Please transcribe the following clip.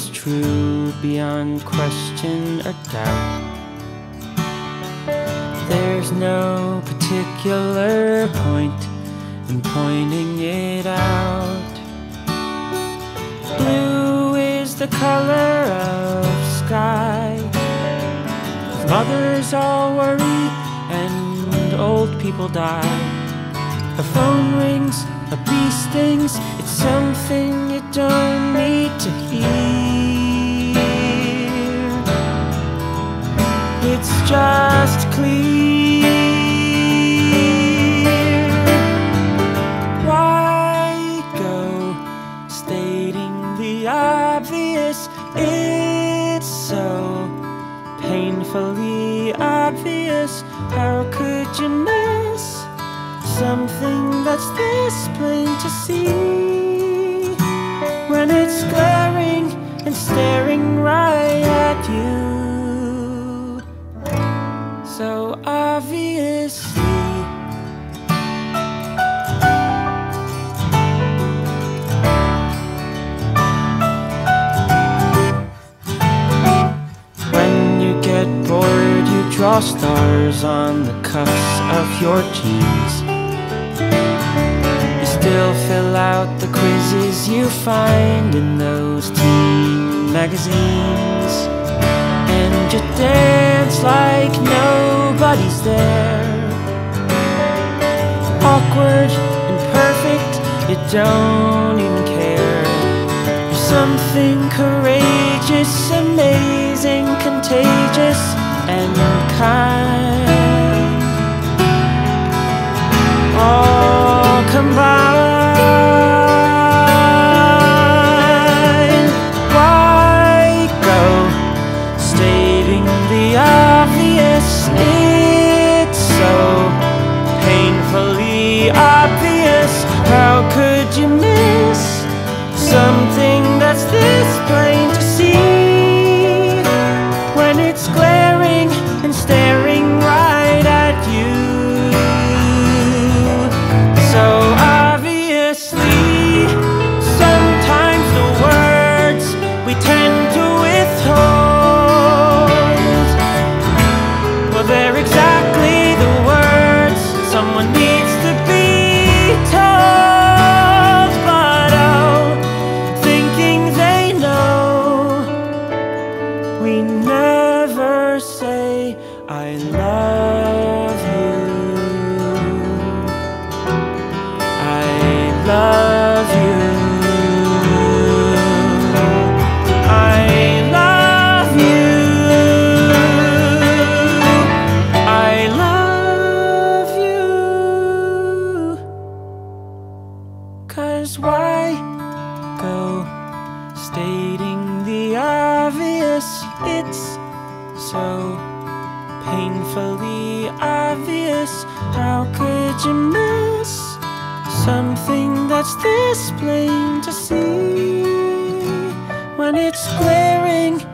is true beyond question or doubt. There's no particular point in pointing it out. Blue is the color of sky. Mothers all worry and old people die. A phone rings, a bee stings. It's something you don't need to hear. It's just clear. Why go stating the obvious? It's so painfully obvious. How could you miss something that's this plain to see when it's glaring and staring right at you so obviously? When you get bored, you draw stars on the cuffs of your jeans. Still fill out the quizzes you find in those teen magazines, and you dance like nobody's there. Awkward and perfect, you don't even care. You're something courageous, amazing, contagious, and kind. All combined. I love you, I love you, I love you, I love you. 'Cause why go stating the obvious? It's so painfully obvious. How could you miss something that's this plain to see when it's glaring